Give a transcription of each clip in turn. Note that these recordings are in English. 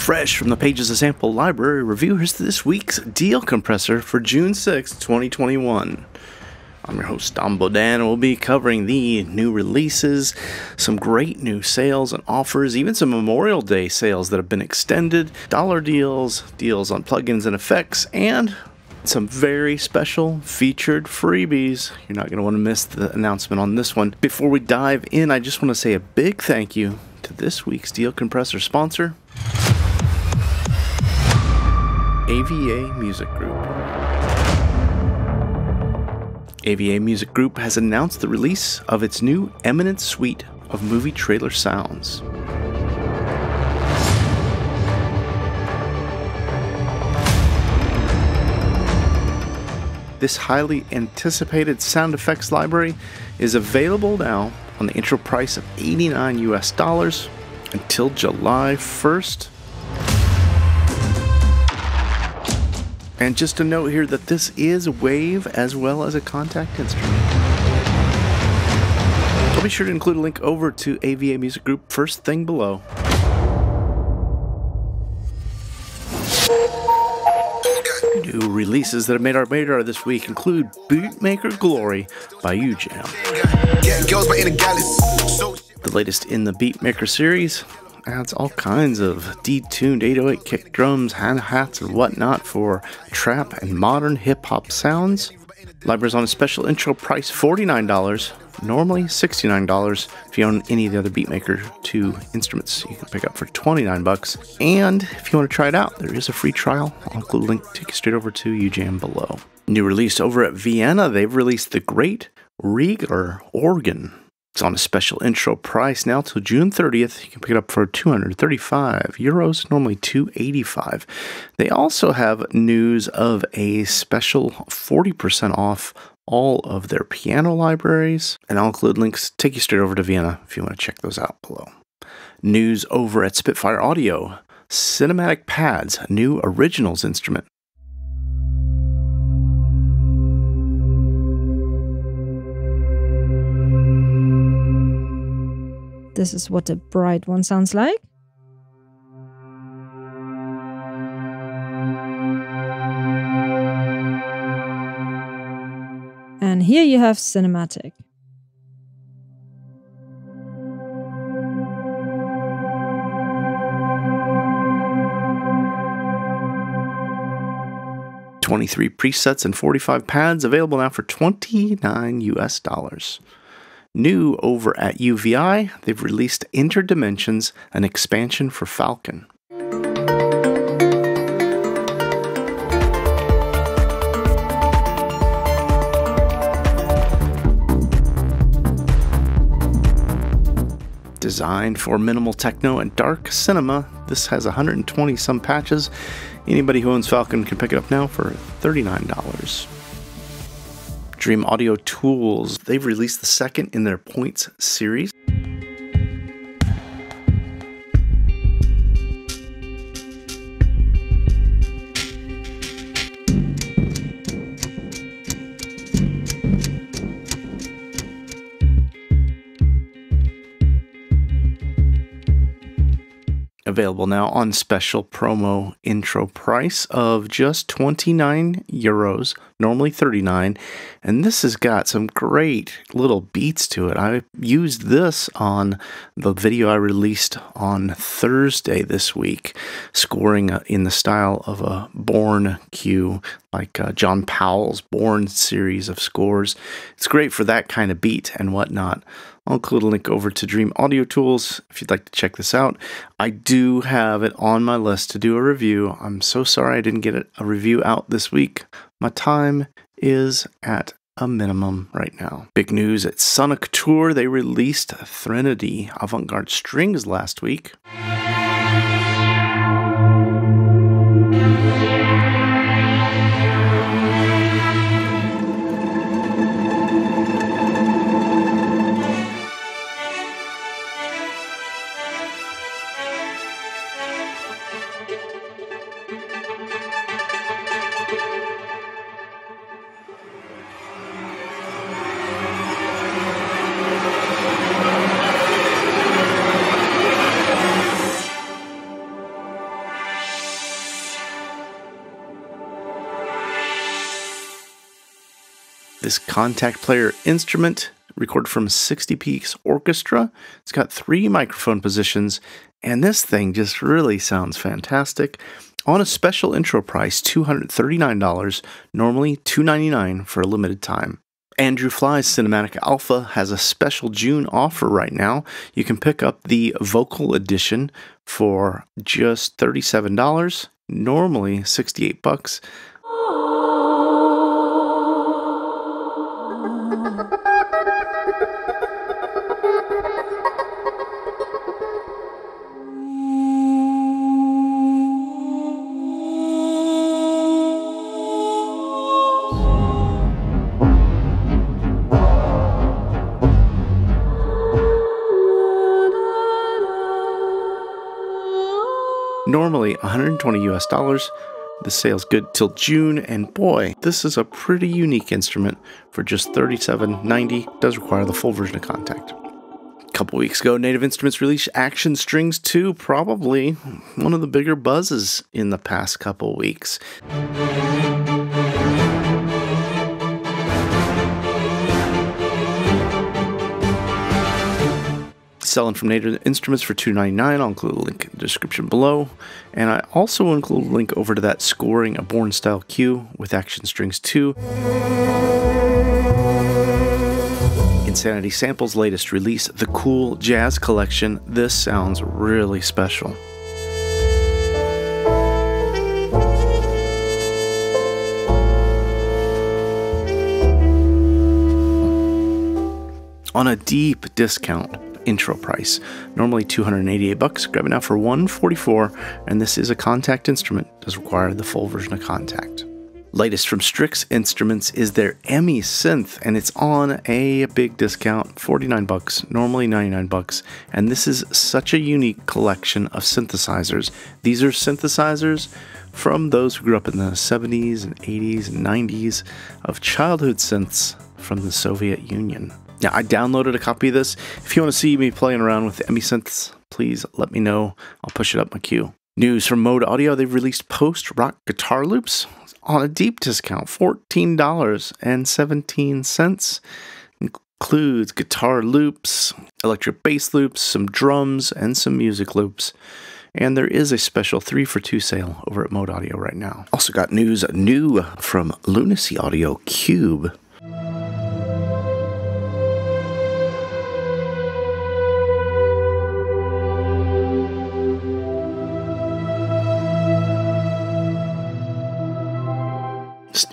Fresh from the pages of Sample Library Review, here's this week's deal compressor for June 6, 2021. I'm your host, Dom Bodan, and we'll be covering the new releases, some great new sales and offers, even some Memorial Day sales that have been extended, dollar deals, deals on plugins and effects, and some very special featured freebies. You're not going to want to miss the announcement on this one. Before we dive in, I just want to say a big thank you to this week's deal compressor sponsor, AVA Music Group. AVA Music Group has announced the release of its new EMINENCE suite of movie trailer sounds. This highly anticipated sound effects library is available now on the intro price of $89 until July 1st. And just a note here that this is WAVE as well as a Kontakt instrument. I'll be sure to include a link over to AVA Music Group first thing below. New releases that have made our radar this week include Bootmaker Glory by UJAM. The latest in the Beatmaker series adds all kinds of detuned 808 kick drums, hand hats, and whatnot for trap and modern hip-hop sounds. Library's on a special intro price, $49, normally $69. If you own any of the other Beatmaker 2 instruments, you can pick up for $29. And if you want to try it out, there is a free trial. I'll include a link to take you straight over to UJAM below. New release over at Vienna, they've released the great Rieger Organ. It's on a special intro price now till June 30th. You can pick it up for €235, normally €285. They also have news of a special 40% off all of their piano libraries. And I'll include links, take you straight over to Vienna if you want to check those out below. News over at Spitfire Audio, Cinematic Pads, a new originals instrument. This is what a bright one sounds like. And here you have cinematic. $23 presets and 45 pads available now for $29. New over at UVI, they've released Interdimensions, an expansion for Falcon. Designed for minimal techno and dark cinema, this has 120 some patches. Anybody who owns Falcon can pick it up now for $39. Dream Audio Tools, they've released the second in their Points series. Available now on special promo intro price of just €29, normally $39. And this has got some great little beats to it. I used this on the video I released on Thursday this week, scoring in the style of a Bourne cue, like John Powell's Bourne series of scores. It's great for that kind of beat and whatnot. I'll include a link over to Dream Audio Tools if you'd like to check this out. I do have it on my list to do a review. I'm so sorry I didn't get a review out this week. My time is at a minimum right now. Big news at Soniccouture. They released Threnody Avant-Garde Strings last week. This Kontakt player instrument recorded from a 60-piece orchestra. It's got 3 microphone positions, and this thing just really sounds fantastic. On a special intro price, $239, normally $299 for a limited time. Andrew Fly's Cinematic Alpha has a special June offer right now. You can pick up the vocal edition for just $37, normally $68. Normally $120 US. The sale's good till June, and boy, this is a pretty unique instrument for just $37.90. Does require the full version of Kontakt. A couple weeks ago, Native Instruments released Action Strings 2, probably one of the bigger buzzes in the past couple weeks. Selling from Native Instruments for $299. I'll include a link in the description below. And I also include a link over to that Scoring a Born Style Cue with Action Strings 2. Insanity Samples' latest release, The Cool Jazz Collection. This sounds really special. On a deep discount, intro price, normally $288. Grab it now for $144, and this is a Kontakt instrument. Does require the full version of Kontakt. Latest from Strix Instruments is their EMI synth, and it's on a big discount, $49, normally $99. And this is such a unique collection of synthesizers. These are synthesizers from those who grew up in the 70s and 80s and 90s, of childhood synths from the Soviet Union. Now, I downloaded a copy of this. If you want to see me playing around with EMI synths, please let me know. I'll push it up my queue. News from Mode Audio. They've released post-rock guitar loops on a deep discount, $14.17. Includes guitar loops, electric bass loops, some drums, and some music loops. And there is a special 3-for-2 sale over at Mode Audio right now. Also got news new from Lunacy Audio Cube.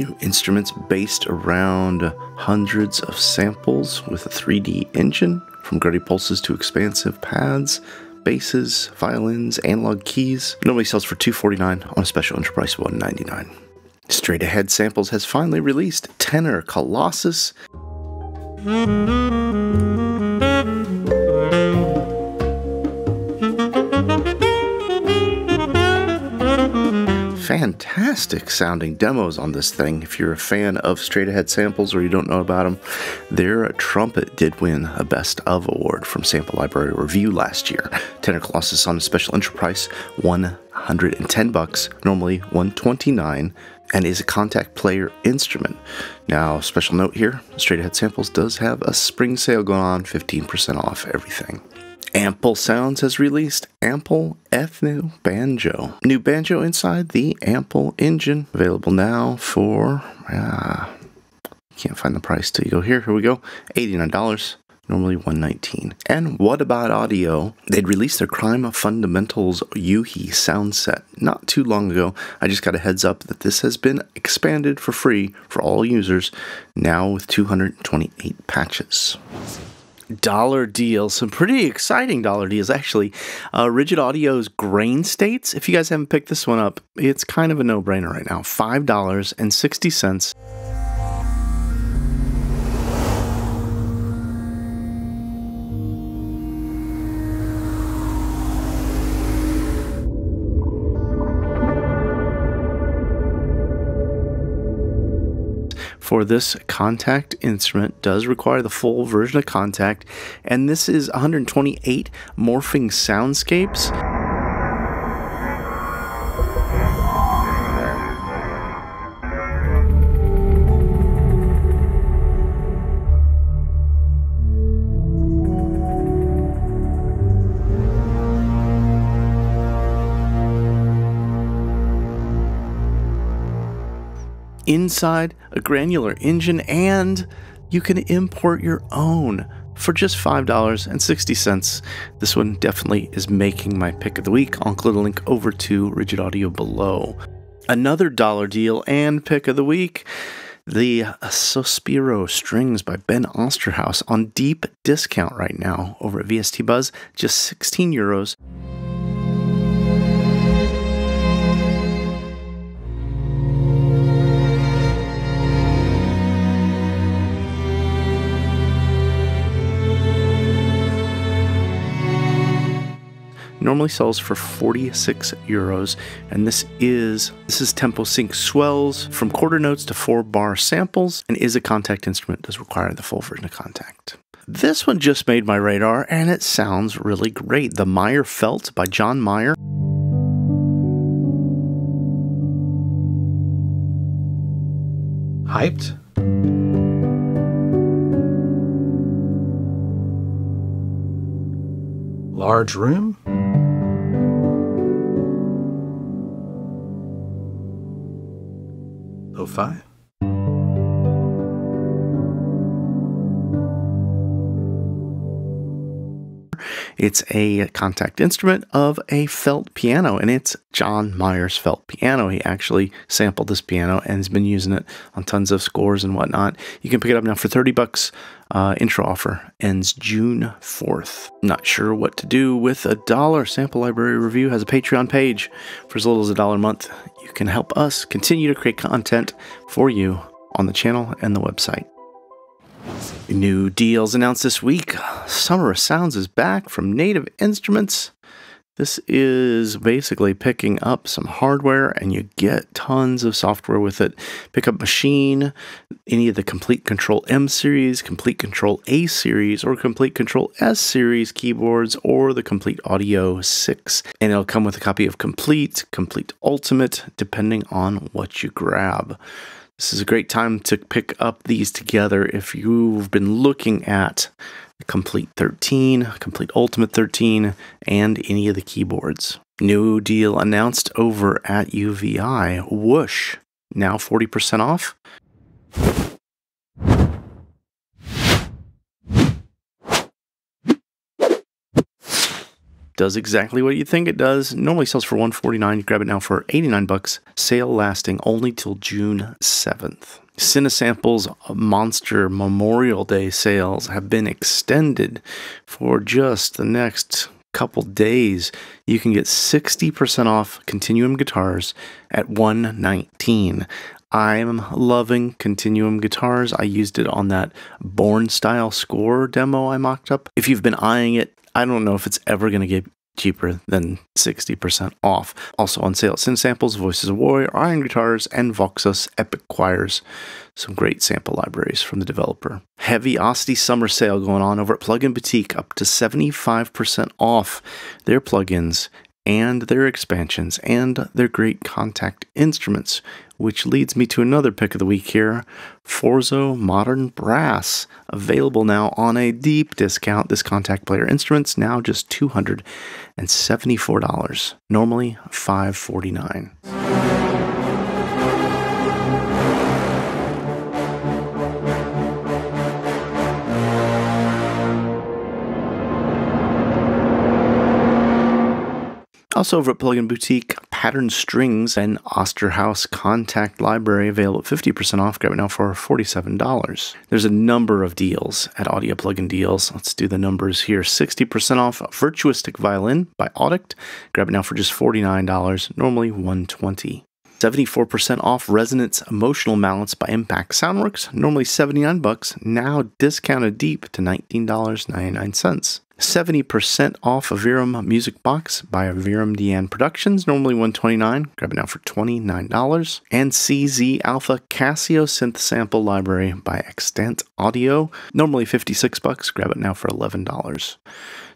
New instruments based around hundreds of samples with a 3D engine, from gritty pulses to expansive pads, basses, violins, analog keys. Normally sells for $249 on a special intro price of $199. Straight Ahead Samples has finally released Tenor Colossus. Fantastic sounding demos on this thing. If you're a fan of Straight Ahead Samples or you don't know about them, their trumpet did win a Best of Award from Sample Library Review last year. Tenor Colossus on a special intro price, $110, normally $129, and is a Kontakt player instrument. Now, special note here, Straight Ahead Samples does have a spring sale going on, 15% off everything. Ample Sounds has released Ample Ethno Banjo. New banjo inside the Ample engine. Available now for, can't find the price till you go here. Here we go, $89, normally $119. And what about audio? They'd released their Crime Fundamentals UVI sound set not too long ago. I just got a heads up that this has been expanded for free for all users, now with 228 patches. Dollar deals, some pretty exciting dollar deals actually. Rigid Audio's Grain States, if you guys haven't picked this one up, it's kind of a no-brainer right now. $5.60. For this Kontakt instrument, does require the full version of Kontakt, and this is 128 morphing soundscapes. inside a granular engine, and you can import your own for just $5.60. This one definitely is making my pick of the week. I'll include a link over to Rigid Audio below. Another dollar deal and pick of the week, the Sospiro Strings by Ben Osterhaus on deep discount right now over at VST Buzz, just 16 euros. Normally sells for 46 euros, and this is tempo sync swells from quarter notes to 4-bar samples, and is a Kontakt instrument, does require the full version of Kontakt. This one just made my radar, and it sounds really great. The Meyer Felt by John Meyer. Hyped. Large room. Lo-fi. It's a Kontakt instrument of a felt piano, and it's John Meyer's felt piano. He actually sampled this piano and has been using it on tons of scores and whatnot. You can pick it up now for 30 bucks. Intro offer ends June 4th. Not sure what to do with $1. Sample Library Review has a Patreon page. For as little as $1 a month, you can help us continue to create content for you on the channel and the website. New deals announced this week. Summer of Sounds is back from Native Instruments. This is basically picking up some hardware and you get tons of software with it. Pick up Machine, any of the Complete Control M series, Complete Control A series, or Complete Control S series keyboards, or the Complete Audio 6. And it'll come with a copy of Complete, Complete Ultimate, depending on what you grab. This is a great time to pick up these together if you've been looking at Complete 13, Complete Ultimate 13, and any of the keyboards. New deal announced over at UVI, Whoosh, now 40% off. Does exactly what you think it does. Normally sells for $149. You grab it now for 89 bucks. Sale lasting only till June 7th. CineSamples Monster Memorial Day sales have been extended for just the next couple days. You can get 60% off Continuum Guitars at $119. I'm loving Continuum Guitars. I used it on that Born Style score demo I mocked up. If you've been eyeing it, I don't know if it's ever going to get cheaper than 60% off. Also on sale at CineSamples, Voices of Warrior, Iron Guitars, and Voxus Epic Choirs. Some great sample libraries from the developer. Heavy Osty summer sale going on over at Plugin Boutique, up to 75% off their plugins and their expansions and their great Kontakt instruments, which leads me to another pick of the week here. Forzo Modern Brass, available now on a deep discount. This Kontakt player instrument's now just $274, normally $549. Also over at Plugin Boutique, Pattern Strings and Osterhaus Kontakt Library, available at 50% off. Grab it now for $47. There's a number of deals at Audio Plugin Deals. Let's do the numbers here. 60% off Virtuistic Violin by Audict. Grab it now for just $49, normally $120. 74% off Resonance Emotional Mallets by Impact Soundworks, normally $79, now discounted deep to $19.99. 70% off Aviram Music Box by Aviram Deanne Productions, normally $129, grab it now for $29. And CZ Alpha Casio Synth Sample Library by Extant Audio, normally $56, grab it now for $11.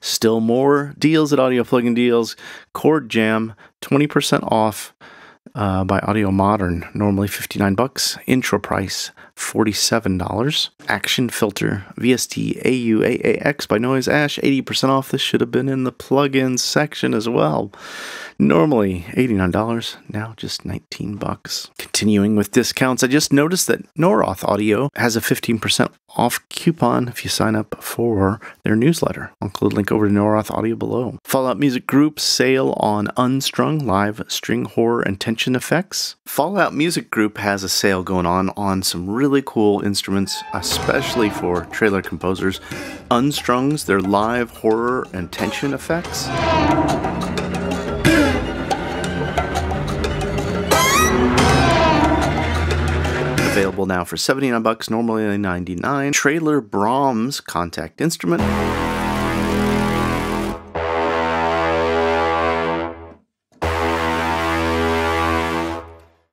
Still more deals at Audio Plugin Deals. Chord Jam, 20% off by Audio Modern, normally $59, intro price $47. Action Filter, VST AUAAX by Noise Ash, 80% off. This should have been in the plugins section as well. Normally $89, now just $19. Continuing with discounts, I just noticed that Noroth Audio has a 15% off coupon if you sign up for their newsletter. I'll include a link over to Noroth Audio below. Fallout Music Group's sale on Unstrung, live string horror and tension effects. Fallout Music Group has a sale going on some really cool instruments, especially for trailer composers. Unstrungs, their live horror and tension effects. Available now for $79, normally $99. Trailer Brahms Kontakt instrument.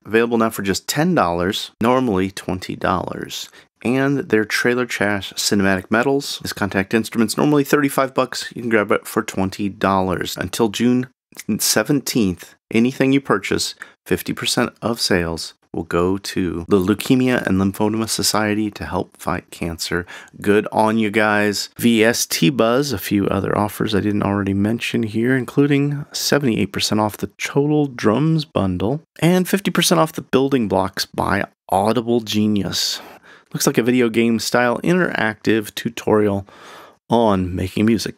Available now for just $10, normally $20. And their Trailer Trash Cinematic Metals. This Kontakt instrument's normally $35. You can grab it for $20. Until June 17th, anything you purchase, 50% of sales will go to the Leukemia and Lymphoma Society to help fight cancer. Good on you guys. VST Buzz, a few other offers I didn't already mention here, including 78% off the Total Drums Bundle and 50% off the Building Blocks by Audible Genius. Looks like a video game style interactive tutorial on making music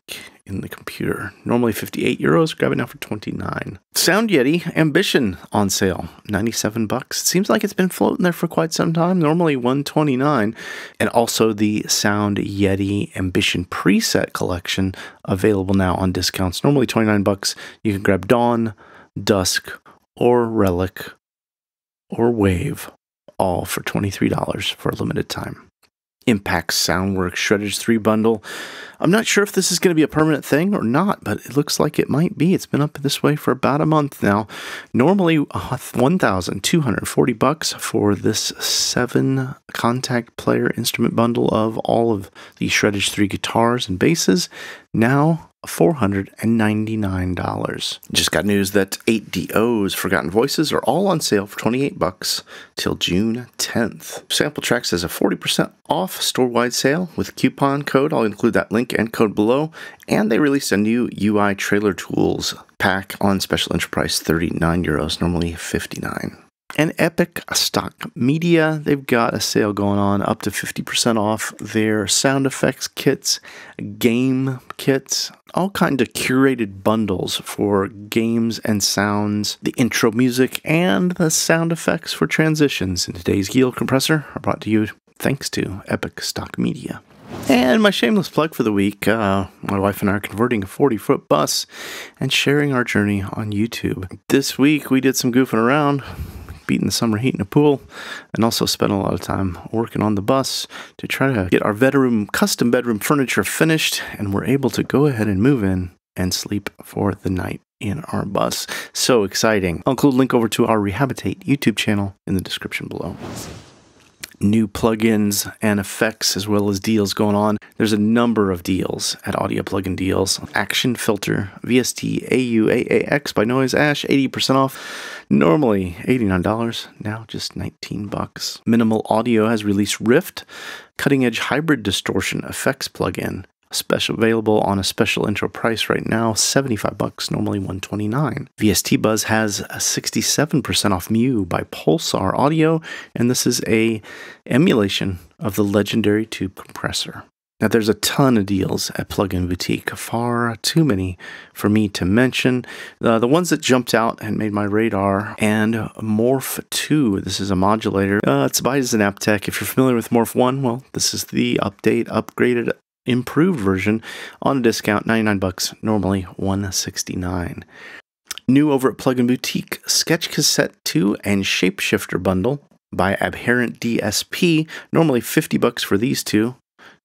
in the computer. Normally €58, grab it now for $29. Sound Yeti Ambition on sale, $97. It seems like it's been floating there for quite some time, normally $129. And also the Sound Yeti Ambition preset collection available now on discounts, normally $29. You can grab Dawn, Dusk, or Relic, or Wave, all for $23 for a limited time. Impact Soundworks Shredders 3 Bundle. I'm not sure if this is going to be a permanent thing or not, but it looks like it might be. It's been up this way for about a month now. Normally $1,240 for this 7 Kontakt player instrument bundle of all of the Shredders 3 guitars and basses. Now $499. Just got news that 8DO's Forgotten Voices are all on sale for $28 till June 10th. Sample Tracks has a 40% off store-wide sale with coupon code. I'll include that link and code below. And they released a new UI Trailer Tools pack on special entry price, €39, normally $59. And Epic Stock Media, they've got a sale going on, up to 50% off their sound effects kits, game kits, all kind of curated bundles for games and sounds, the intro music, and the sound effects for transitions. And today's Geel Compressor are brought to you thanks to Epic Stock Media. And my shameless plug for the week, my wife and I are converting a 40-foot bus and sharing our journey on YouTube. This week we did some goofing around, beating the summer heat in a pool, and also spent a lot of time working on the bus to try to get our custom bedroom furniture finished, and we're able to go ahead and move in and sleep for the night in our bus. So exciting. I'll include a link over to our Rehabilitate YouTube channel in the description below. New plugins and effects as well as deals going on. There's a number of deals at Audio Plugin Deals. Action Filter, VST AUAAX by Noise Ash, 80% off. Normally $89, now just $19. Minimal Audio has released Rift, Cutting Edge Hybrid Distortion Effects plugin. Special available on a special intro price right now, $75, normally $129. VST Buzz has a 67% off Mew by Pulsar Audio, and this is a emulation of the legendary tube compressor. Now there's a ton of deals at Plugin Boutique, far too many for me to mention. The ones that jumped out and made my radar, and Morph 2, this is a modulator. It's by Synaptec. If you're familiar with Morph 1, well, this is the upgraded, improved version on a discount, $99, normally $169. New over at Plugin Boutique, Sketch Cassette 2 and Shapeshifter Bundle by Abhorrent DSP, normally $50 for these two.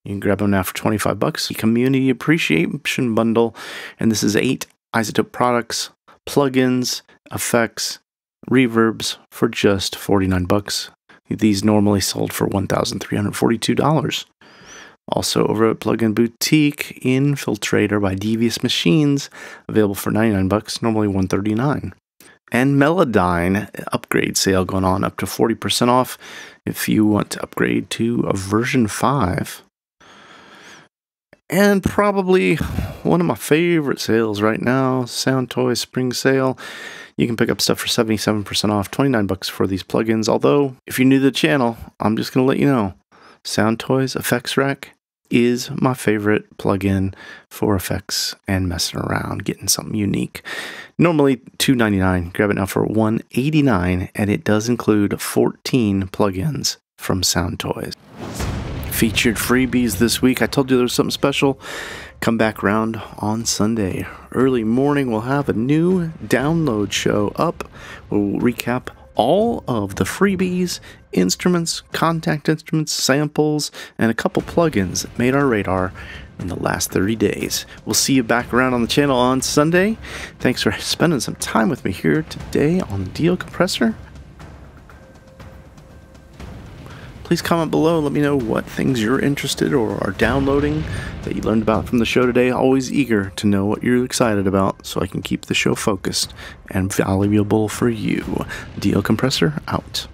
You can grab them now for $25. The Community Appreciation Bundle, and this is 8 Isotope products, plugins, effects, reverbs for just $49. These normally sold for $1,342. Also over at Plugin Boutique, Infiltrator by Devious Machines, available for $99, normally $139. and Melodyne upgrade sale going on up to 40% off if you want to upgrade to a version 5. And probably one of my favorite sales right now, Sound Toy Spring Sale. You can pick up stuff for 77% off, 29 bucks for these plugins. Although, if you're new to the channel, I'm just going to let you know, Sound Toy's Effects Rack is my favorite plugin for effects and messing around, getting something unique. Normally $2.99, grab it now for $1.89, and it does include 14 plugins from Sound Toys. Featured freebies this week. I told you there was something special. Come back around on Sunday. Early morning, we'll have a new download show up. We'll recap all of the freebies, instruments, Kontakt instruments, samples, and a couple plugins that made our radar in the last 30 days. We'll see you back around on the channel on Sunday. Thanks for spending some time with me here today on DL Compressor. Please comment below and let me know what things you're interested or are downloading that you learned about from the show today. Always eager to know what you're excited about so I can keep the show focused and valuable for you. DL Compressor out.